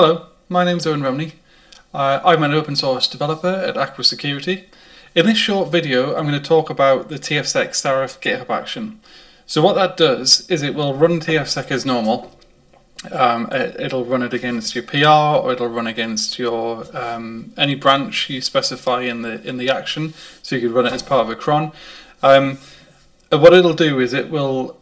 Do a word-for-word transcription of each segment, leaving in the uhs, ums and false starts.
Hello, my name's Owen Rumney. Uh, I'm an open source developer at Aqua Security. In this short video, I'm going to talk about the tfsec SARIF GitHub action. So what that does is it will run tfsec as normal. Um, it, it'll run it against your P R, or it'll run against your um, any branch you specify in the in the action. So you could run it as part of a cron. Um, and what it'll do is it will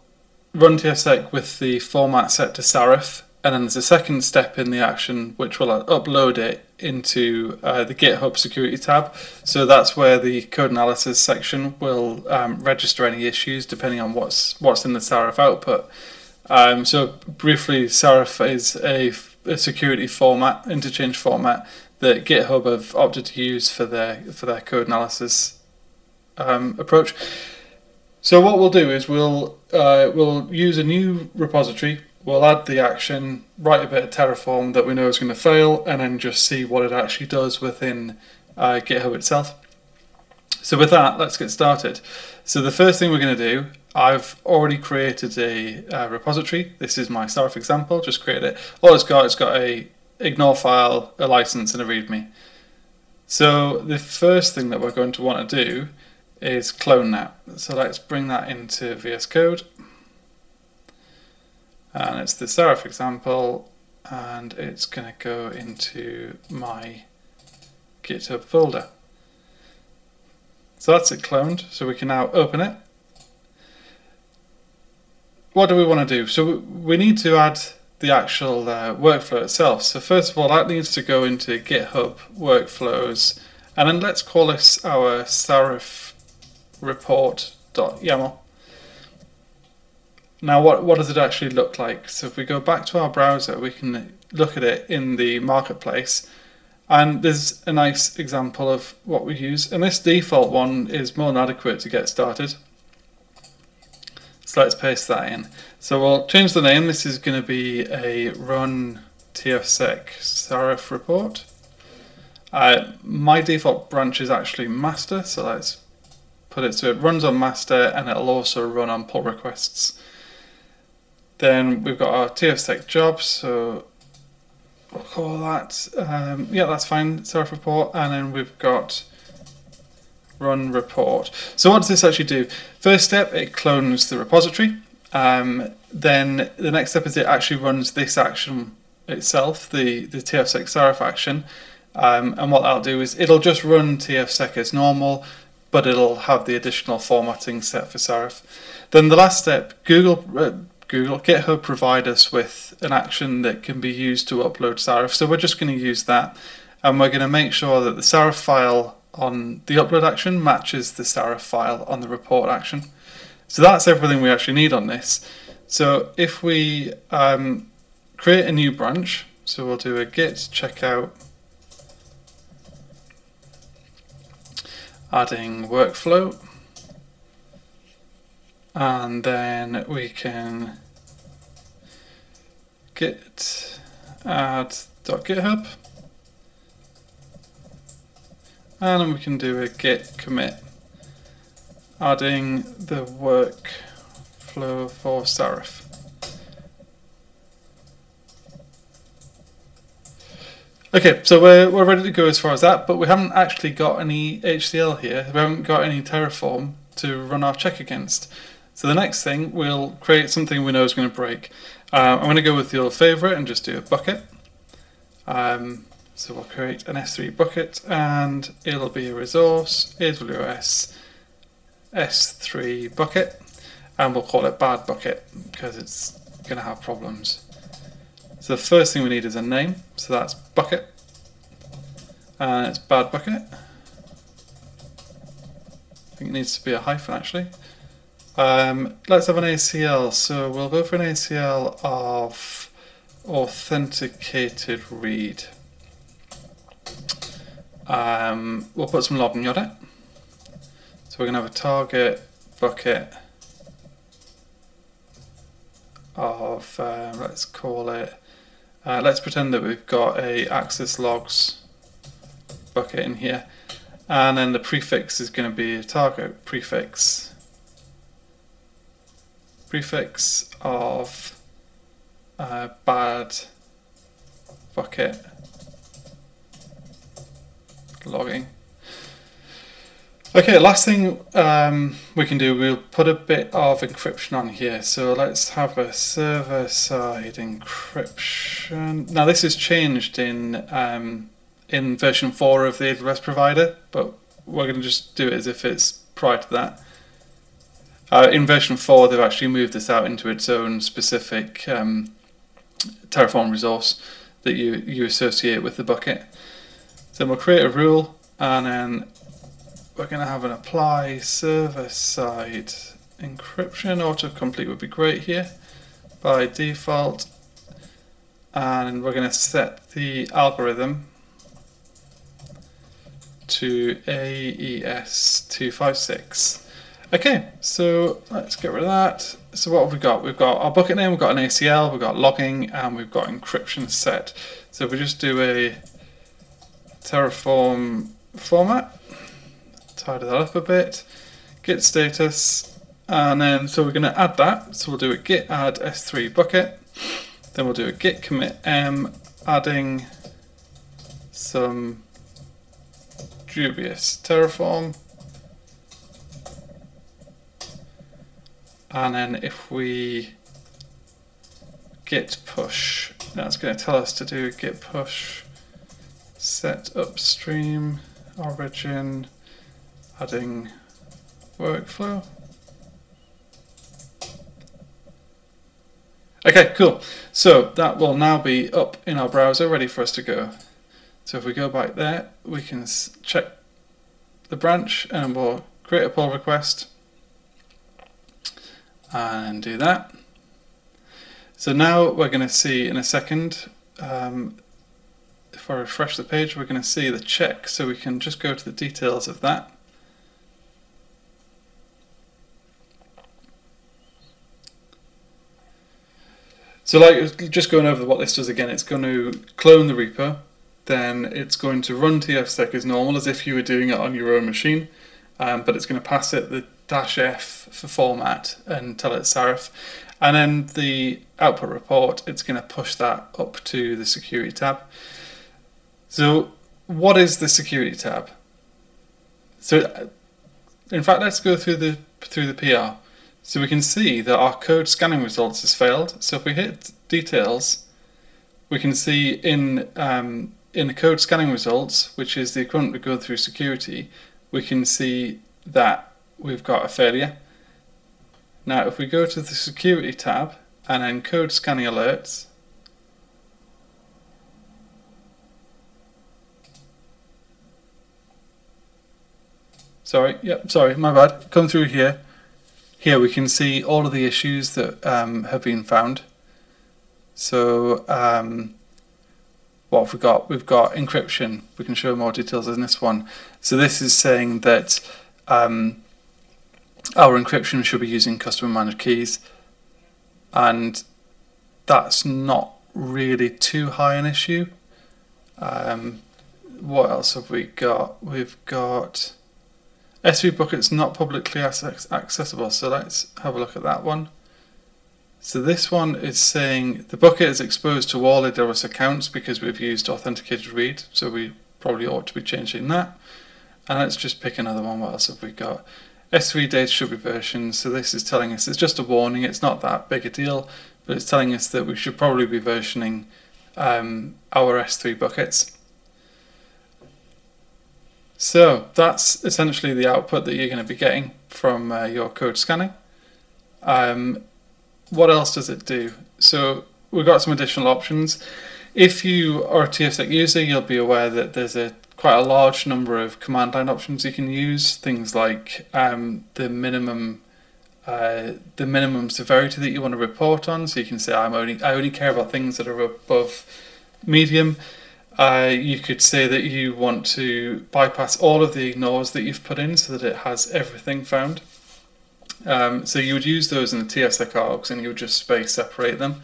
run tfsec with the format set to SARIF. And then there's a second step in the action which will upload it into uh, the GitHub security tab. So that's where the code analysis section will um, register any issues depending on what's what's in the SARIF output. Um, so briefly, SARIF is a, a security format, interchange format, that GitHub have opted to use for their for their code analysis um, approach. So what we'll do is we'll uh, we'll use a new repository. We'll add the action, write a bit of Terraform that we know is going to fail, and then just see what it actually does within uh, GitHub itself. So with that, let's get started. So the first thing we're going to do, I've already created a uh, repository. This is my SARIF example, just created it. All it's got, it's got a ignore file, a license, and a readme. So the first thing that we're going to want to do is clone that. So let's bring that into V S Code. And it's the SARIF example, and it's going to go into my GitHub folder. So that's it cloned, so we can now open it. What do we want to do? So we need to add the actual uh, workflow itself. So first of all, that needs to go into GitHub workflows, and then let's call this our SARIF report.yaml. Now what, what does it actually look like? So if we go back to our browser, we can look at it in the marketplace, and there's a nice example of what we use, and this default one is more than adequate to get started. So let's paste that in. So we'll change the name. This is going to be a run tfsec SARIF report. Uh, my default branch is actually master, so let's put it so it runs on master, and it'll also run on pull requests. Then we've got our tfsec job, so we'll call that, um, yeah, that's fine, SARIF report, and then we've got run report. So what does this actually do? First step, it clones the repository. Um, then the next step is it actually runs this action itself, the, the tfsec SARIF action, um, and what that'll do is it'll just run tfsec as normal, but it'll have the additional formatting set for SARIF. Then the last step, Google, uh, Google, GitHub provide us with an action that can be used to upload SARIF, so we're just going to use that, and we're going to make sure that the SARIF file on the upload action matches the SARIF file on the report action. So that's everything we actually need on this. So if we um, create a new branch, so we'll do a git checkout, adding workflow, and then we can git add.github, and then we can do a git commit, adding the workflow for SARIF. Okay, so we're, we're ready to go as far as that, but we haven't actually got any H C L here. We haven't got any Terraform to run our check against. So the next thing, we'll create something we know is going to break. Uh, I'm going to go with the old favourite and just do a bucket. Um, so we'll create an S three bucket, and it'll be a resource, A W S S three bucket, and we'll call it bad bucket because it's going to have problems. So the first thing we need is a name, so that's bucket, and it's bad bucket. I think it needs to be a hyphen actually. Um, let's have an A C L, so we'll go for an A C L of authenticated read. Um, we'll put some login on it. So we're going to have a target bucket of, uh, let's call it, uh, let's pretend that we've got a access logs bucket in here, and then the prefix is going to be a target prefix. prefix of uh, bad bucket logging. Okay, last thing um, we can do, we'll put a bit of encryption on here. So let's have a server-side encryption. Now this has changed in um, in version four of the A W S provider, but we're going to just do it as if it's prior to that. Uh, in version four, they've actually moved this out into its own specific um, Terraform resource that you, you associate with the bucket. So we'll create a rule, and then we're going to have an apply server-side encryption. Autocomplete would be great here by default. And we're going to set the algorithm to A E S two fifty-six. Okay, so let's get rid of that. So what have we got? We've got our bucket name, we've got an A C L, we've got logging, and we've got encryption set. So if we just do a Terraform format, tidy that up a bit, git status, and then so we're going to add that. So we'll do a git add S three bucket, then we'll do a git commit m, adding some dubious Terraform. And then if we git push, that's going to tell us to do git push, set upstream, origin, adding workflow. Okay, cool. So that will now be up in our browser, ready for us to go. So if we go back there, we can check the branch and we'll create a pull request and do that. So now we're going to see in a second, um, if I refresh the page, we're going to see the check, so we can just go to the details of that. So like, just going over what this does again, it's going to clone the repo, then it's going to run tfsec as normal, as if you were doing it on your own machine, um, but it's going to pass it the dash F for format and tell it SARIF, and then the output report, it's going to push that up to the security tab. So what is the security tab? So in fact, let's go through the through the P R. So we can see that our code scanning results has failed. So if we hit details, we can see in um, in the code scanning results, which is the equivalent to go through security, we can see that we've got a failure. Now if we go to the security tab and then code scanning alerts, sorry, yep, sorry, my bad, come through here, here we can see all of the issues that um, have been found. So um, what have we got? We've got encryption, we can show more details in this one. So this is saying that um, our encryption should be using customer managed keys, and that's not really too high an issue. Um, what else have we got? We've got S three buckets not publicly accessible, so let's have a look at that one. So this one is saying the bucket is exposed to all A W S accounts because we've used authenticated read, so we probably ought to be changing that. And let's just pick another one. What else have we got? S three data should be versioned, so this is telling us, it's just a warning, it's not that big a deal, but it's telling us that we should probably be versioning um, our S three buckets. So that's essentially the output that you're going to be getting from uh, your code scanning. Um, what else does it do? So we've got some additional options. If you are a tfsec user, you'll be aware that there's a quite a large number of command line options you can use, things like um, the minimum uh, the minimum severity that you want to report on. So you can say I'm only I only care about things that are above medium. Uh, you could say that you want to bypass all of the ignores that you've put in so that it has everything found. Um, so you would use those in the tfsec args and you would just space separate them.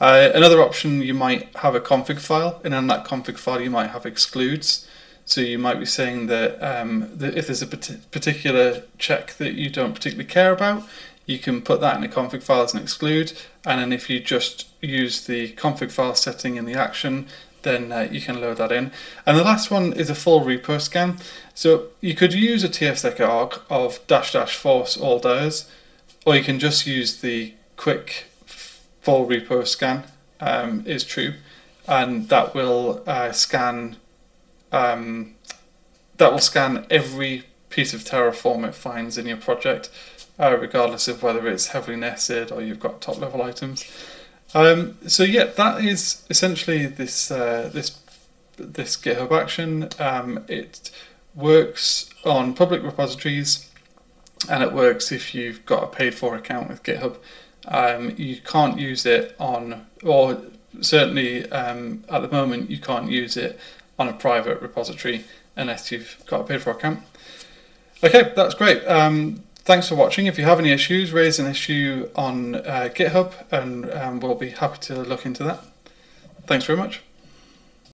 Uh, another option, you might have a config file, and in that config file you might have excludes. So you might be saying that, um, that if there's a particular check that you don't particularly care about, you can put that in a config file as an exclude, and then if you just use the config file setting in the action, then uh, you can load that in. And the last one is a full repo scan. So you could use a tfsec arc of dash dash force all does, or you can just use the quick full repo scan um, is true, and that will uh, scan um, that will scan every piece of Terraform it finds in your project, uh, regardless of whether it's heavily nested or you've got top level items. Um, so yeah, that is essentially this uh, this this GitHub action. Um, it works on public repositories, and it works if you've got a paid for account with GitHub. Um, you can't use it on, or certainly um, at the moment you can't use it on a private repository unless you've got a paid for account. Okay, that's great. Um, Thanks for watching. If you have any issues, raise an issue on uh, GitHub, and um, we'll be happy to look into that. Thanks very much.